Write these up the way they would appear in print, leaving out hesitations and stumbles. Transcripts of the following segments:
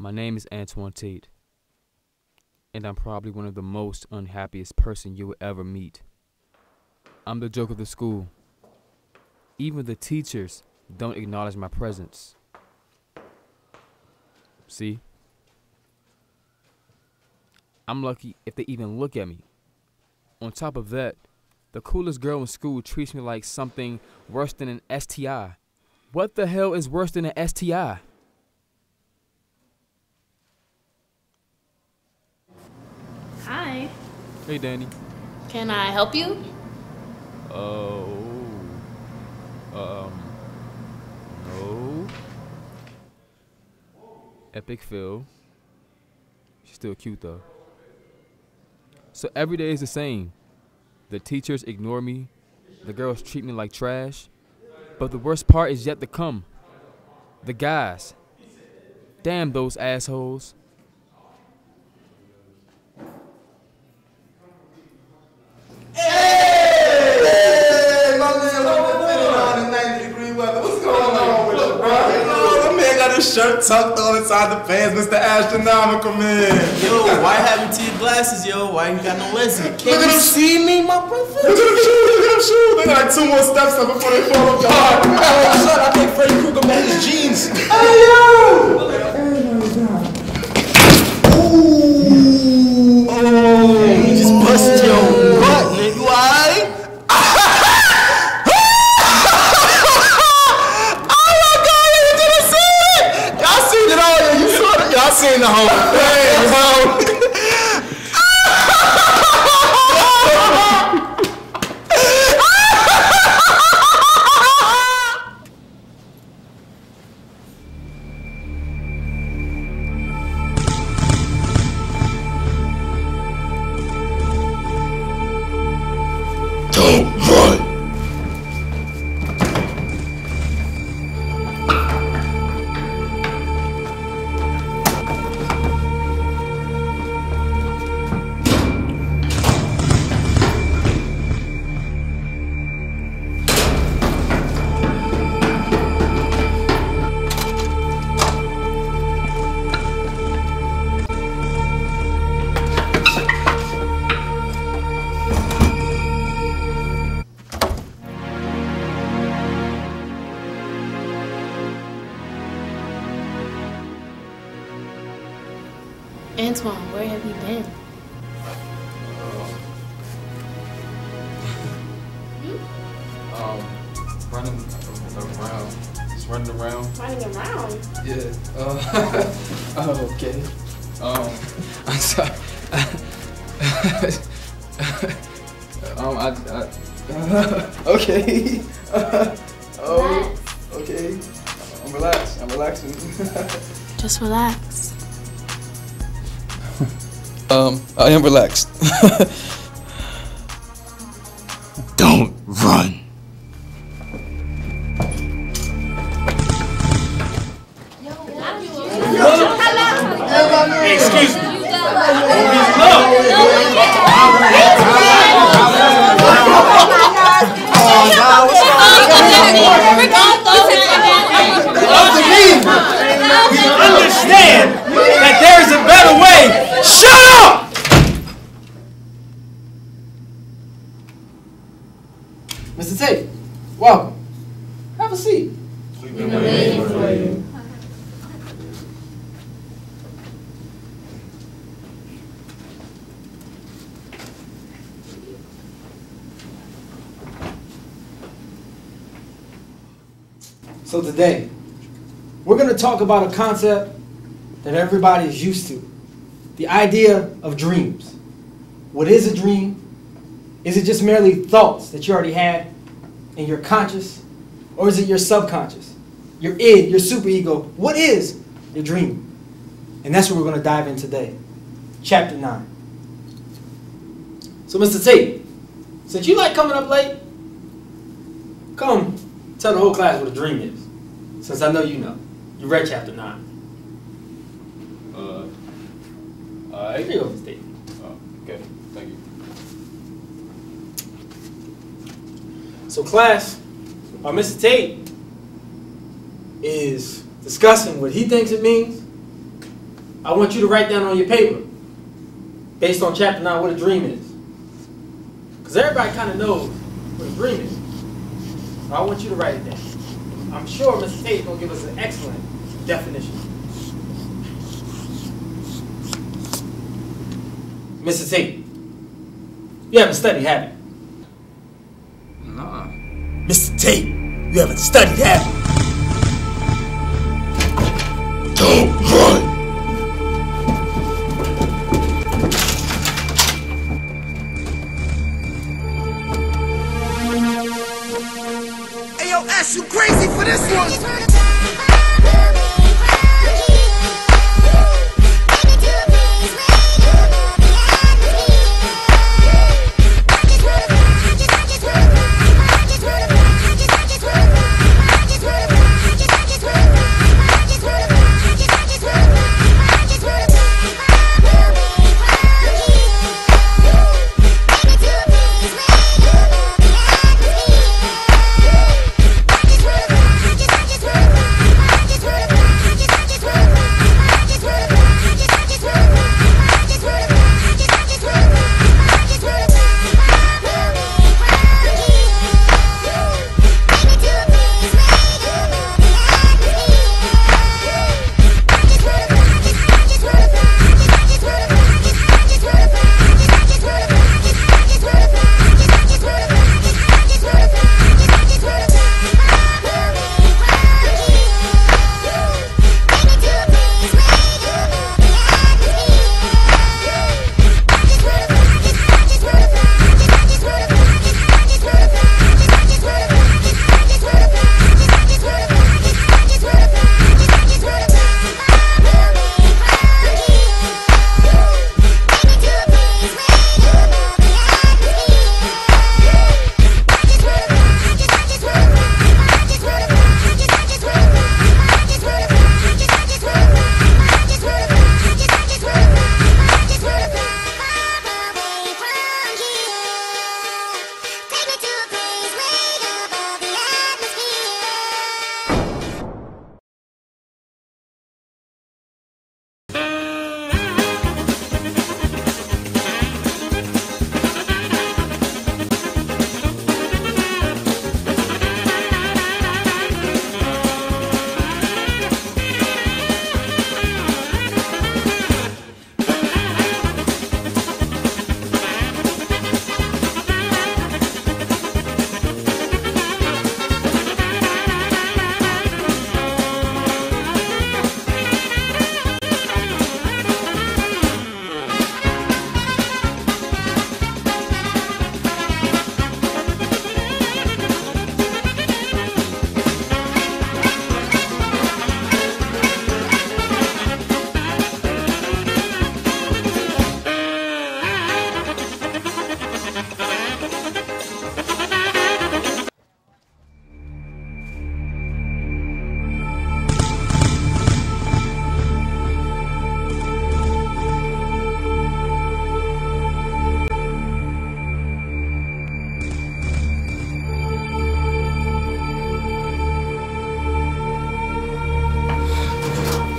My name is Antoine Tate, and I'm probably one of the most unhappiest person you will ever meet. I'm the joke of the school. Even the teachers don't acknowledge my presence. See? I'm lucky if they even look at me. On top of that, the coolest girl in school treats me like something worse than an STI. What the hell is worse than an STI? Hi. Hey, Danny. Can I help you? No. Epic fail. She's still cute, though. So every day is the same. The teachers ignore me. The girls treat me like trash. But the worst part is yet to come. The guys. Damn those assholes. Hey, my man, I'm in 90-degree weather. What's going on with you, bro? My man got his shirt tucked all inside the pants, Mr. Astronomical Man. Yo, why haven't you glasses, yo? Why ain't you got no lenses? Look at him, see me, my brother. Look at them shoes, look at them shoes. They got like 2 more steps up before they fall apart. Oh, shut up, I think Freddy Kruger made his jeans. Hey, yo! Ooh. Oh, he just busted your butt, nigga. You alright? Oh my God, you didn't see it! Y'all seen it all, you saw it? Y'all seen the whole thing, bro. Antoine, where have you been? Running around. Running around? Yeah. Okay. I'm sorry. Okay. Okay. I'm relaxed. I'm relaxing. Just relax. I am relaxed. Don't run. Hey, excuse me. We understand that there is a better way. Shut up! Mr. Tate, welcome. Have a seat. We've been waiting for you. So today, we're going to talk about a concept that everybody is used to. The idea of dreams. What is a dream? Is it just merely thoughts that you already had and you're conscious? Or is it your subconscious, your id, your superego? What is your dream? And that's what we're going to dive in today. Chapter 9. So Mr. Tate, since you like coming up late, come tell the whole class what a dream is. Since I know you know. You read Chapter 9. Here you go, Mr. Tate. Okay, thank you. So class, our Mr. Tate is discussing what he thinks it means, I want you to write down on your paper, based on chapter 9, what a dream is. Because everybody kind of knows what a dream is. But I want you to write it down. I'm sure Mr. Tate will give us an excellent definition. Mrs. Tate, you haven't studied, have you? Nah. Mr. Tate, you haven't studied, have you? Don't run! Hey, yo, Ash, you crazy for this one!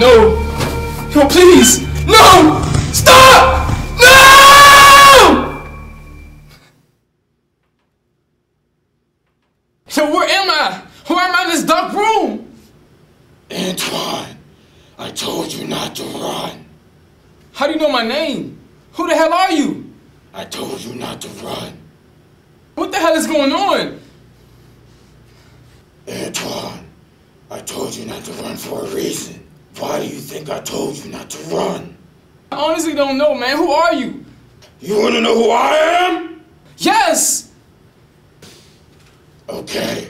No! Yo, please! No! Stop! No! So where am I? Why am I in this dark room? Antoine, I told you not to run. How do you know my name? Who the hell are you? I told you not to run. What the hell is going on? Antoine, I told you not to run for a reason. Why do you think I told you not to run? I honestly don't know, man. Who are you? You want to know who I am? Yes! Okay.